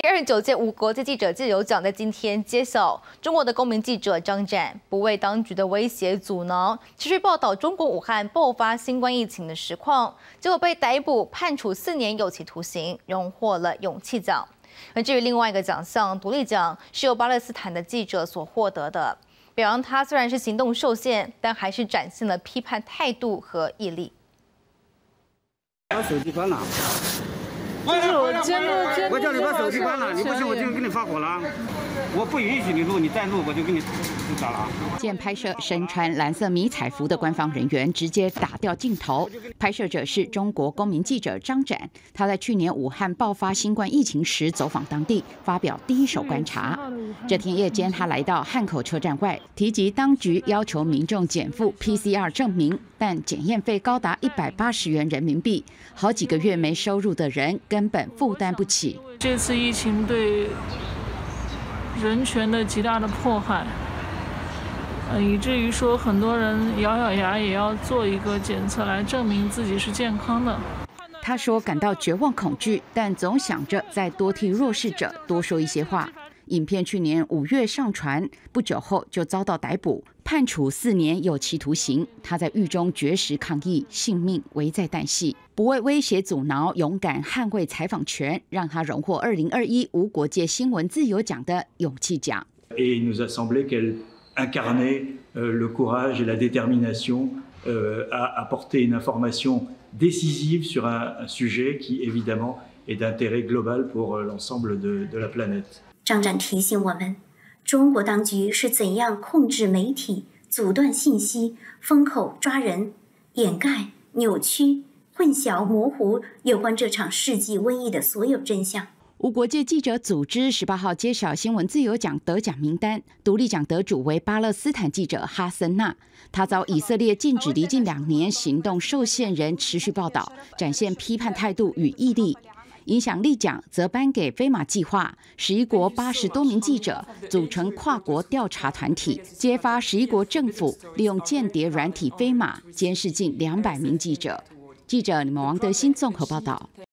第29届无国界记者自由奖在今天揭晓，中国的公民记者张展不为当局的威胁阻挠，持续报道中国武汉爆发新冠疫情的实况，结果被逮捕判处4年有期徒刑，荣获了勇气奖。而至于另外一个奖项独立奖，是由巴勒斯坦的记者所获得的，表扬他虽然是行动受限，但还是展现了批判态度和毅力。把手机关了。 就是我监督，我叫你把手机关了，你不信我就给你发火了。我不允许你录，你再录我就给你咋了？见拍摄身穿蓝色迷彩服的官方人员直接打掉镜头。拍摄者是中国公民记者张展，他在去年武汉爆发新冠疫情时走访当地，发表第一手观察。这天夜间，他来到汉口车站外，提及当局要求民众减负 PCR 证明，但检验费高达180元人民币，好几个月没收入的人根本负担不起。这次疫情对人权的极大的迫害，以至于说很多人咬咬牙也要做一个检测来证明自己是健康的。他说感到绝望恐惧，但总想着再多替弱势者多说一些话。影片去年5月上传，不久后就遭到逮捕，判处4年有期徒刑。他在狱中绝食抗议，性命危在旦夕。 不为威胁阻挠，勇敢捍卫采访权，让他荣获2021无国界新闻自由奖的勇气奖。Et nous a semblé qu'elle incarnait le courage et la détermination à apporter une information décisive sur un sujet qui évidemment est d'intérêt global pour l'ensemble de la planète. 张展提醒我们，中国当局是怎样控制媒体、阻断信息、封口抓人、掩盖、扭曲。 混淆模糊有关这场世纪瘟疫的所有真相。无国界记者组织18号揭晓新闻自由奖得奖名单，独立奖得主为巴勒斯坦记者哈森纳，他遭以色列禁止离境2年，行动受限人持续报道，展现批判态度与毅力。 影响力奖则颁给飞马计划，11国80多名记者组成跨国调查团体，揭发11国政府利用间谍软体飞马监视近200名记者。记者李王德新综合报道。